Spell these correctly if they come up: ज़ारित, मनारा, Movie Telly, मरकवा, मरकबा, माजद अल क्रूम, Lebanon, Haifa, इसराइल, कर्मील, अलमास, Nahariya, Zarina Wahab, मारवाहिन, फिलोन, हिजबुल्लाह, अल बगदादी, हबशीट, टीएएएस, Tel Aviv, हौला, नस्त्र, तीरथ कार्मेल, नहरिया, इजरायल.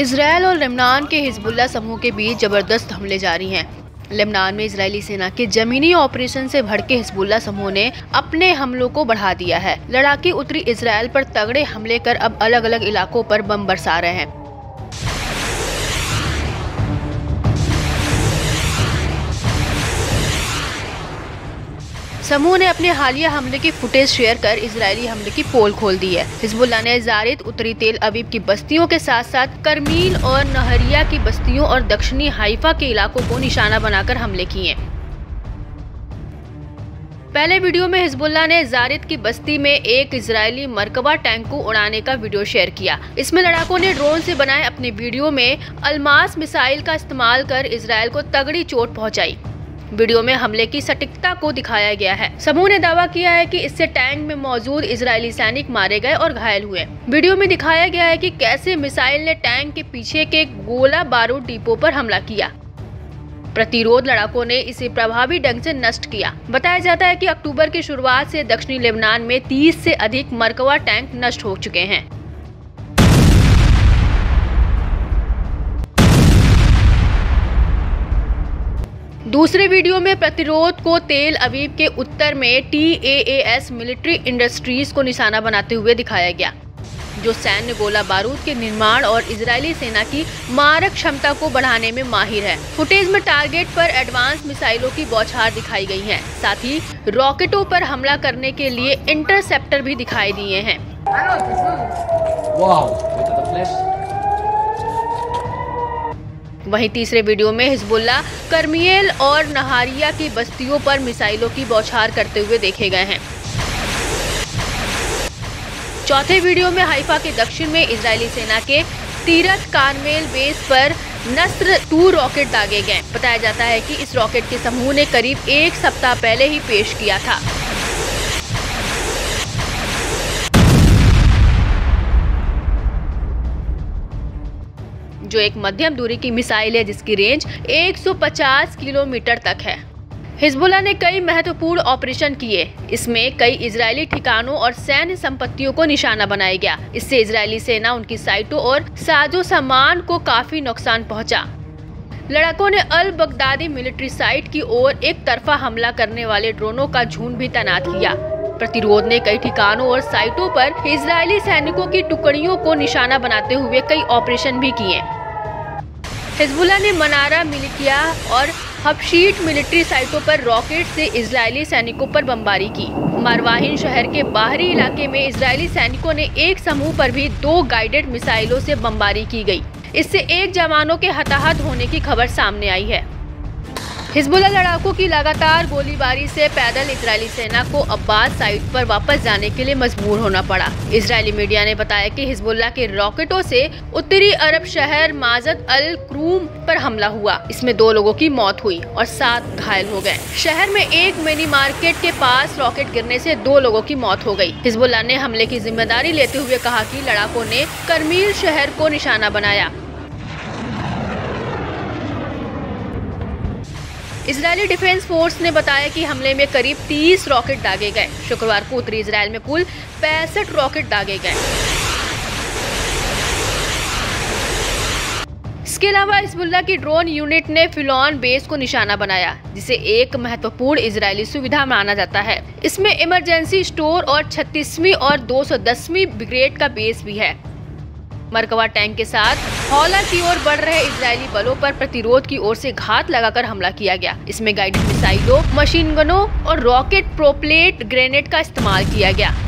इसराइल और लेबनान के हिजबुल्लाह समूह के बीच ज़बरदस्त हमले जारी हैं। लेबनान में इजरायली सेना के जमीनी ऑपरेशन से भड़के हिजबुल्लाह समूह ने अपने हमलों को बढ़ा दिया है। लड़ाकी उत्तरी इसराइल पर तगड़े हमले कर अब अलग अलग इलाकों पर बम बरसा रहे हैं। समूह ने अपने हालिया हमले की फुटेज शेयर कर इजरायली हमले की पोल खोल दी है। हिजबुल्लाह ने जारित उत्तरी तेल अवीव की बस्तियों के साथ साथ कर्मील और नहरिया की बस्तियों और दक्षिणी हाइफा के इलाकों को निशाना बनाकर हमले किए। पहले वीडियो में हिजबुल्लाह ने जारित की बस्ती में एक इजरायली मरकबा टैंक को उड़ाने का वीडियो शेयर किया। इसमें लड़ाकों ने ड्रोन से बनाए अपने वीडियो में अलमास मिसाइल का इस्तेमाल कर इजरायल को तगड़ी चोट पहुँचाई। वीडियो में हमले की सटीकता को दिखाया गया है। समूह ने दावा किया है कि इससे टैंक में मौजूद इजरायली सैनिक मारे गए और घायल हुए। वीडियो में दिखाया गया है कि कैसे मिसाइल ने टैंक के पीछे के गोला बारूद डिपो पर हमला किया। प्रतिरोध लड़ाकों ने इसे प्रभावी ढंग से नष्ट किया। बताया जाता है कि अक्टूबर की शुरुआत से दक्षिणी लेबनान में 30 से अधिक मरकवा टैंक नष्ट हो चुके हैं। दूसरे वीडियो में प्रतिरोध को तेल अवीव के उत्तर में टीएएएस मिलिट्री इंडस्ट्रीज को निशाना बनाते हुए दिखाया गया, जो सैन्य गोला बारूद के निर्माण और इजरायली सेना की मारक क्षमता को बढ़ाने में माहिर है। फुटेज में टारगेट पर एडवांस मिसाइलों की बौछार दिखाई गई है, साथ ही रॉकेटों पर हमला करने के लिए इंटरसेप्टर भी दिखाई दिए हैं। वहीं तीसरे वीडियो में हिजबुल्लाह कर्मियल और नहारिया की बस्तियों पर मिसाइलों की बौछार करते हुए देखे गए हैं। चौथे वीडियो में हाइफा के दक्षिण में इजरायली सेना के तीरथ कार्मेल बेस पर नस्त्र 2 रॉकेट दागे गए। बताया जाता है कि इस रॉकेट के समूह ने करीब 1 सप्ताह पहले ही पेश किया था। जो एक मध्यम दूरी की मिसाइल है जिसकी रेंज 150 किलोमीटर तक है। हिजबुल्लाह ने कई महत्वपूर्ण ऑपरेशन किए। इसमें कई इजरायली ठिकानों और सैन्य संपत्तियों को निशाना बनाया गया। इससे इजरायली सेना उनकी साइटों और साजो सामान को काफी नुकसान पहुंचा। लड़ाकों ने अल बगदादी मिलिट्री साइट की ओर एक तरफा हमला करने वाले ड्रोनों का झुंड भी तैनात किया। प्रतिरोध ने कई ठिकानों और साइटों पर इजरायली सैनिकों की टुकड़ियों को निशाना बनाते हुए कई ऑपरेशन भी किए। हिजबुल्लाह ने मनारा मिलिकिया और हबशीट मिलिट्री साइटों पर रॉकेट से इजरायली सैनिकों पर बमबारी की। मारवाहिन शहर के बाहरी इलाके में इजरायली सैनिकों ने एक समूह पर भी 2 गाइडेड मिसाइलों से बमबारी की गई। इससे 1 जवानों के हताहत होने की खबर सामने आई है। हिजबुल्लाह लड़ाकों की लगातार गोलीबारी से पैदल इजरायली सेना को अब्बास साइट पर वापस जाने के लिए मजबूर होना पड़ा। इजरायली मीडिया ने बताया कि हिजबुल्लाह के रॉकेटों से उत्तरी अरब शहर माजद अल क्रूम पर हमला हुआ। इसमें 2 लोगों की मौत हुई और 7 घायल हो गए। शहर में एक मिनी मार्केट के पास रॉकेट गिरने से 2 लोगों की मौत हो गयी। हिजबुल्लाह ने हमले की जिम्मेदारी लेते हुए कहा कि लड़ाकों ने कर्मील शहर को निशाना बनाया। इजरायली डिफेंस फोर्स ने बताया कि हमले में करीब 30 रॉकेट दागे गए। शुक्रवार को उत्तरी इजरायल में कुल 65 रॉकेट दागे गए। इसके अलावा हिजबुल्लाह की ड्रोन यूनिट ने फिलोन बेस को निशाना बनाया, जिसे एक महत्वपूर्ण इजरायली सुविधा माना जाता है। इसमें इमरजेंसी स्टोर और 36वीं और 210वीं ब्रिगेड का बेस भी है। मरकवा टैंक के साथ हौला की ओर बढ़ रहे इजरायली बलों पर प्रतिरोध की ओर से घात लगाकर हमला किया गया। इसमें गाइडेड मिसाइलों, मशीन गनों और रॉकेट प्रोपेलेट ग्रेनेड का इस्तेमाल किया गया।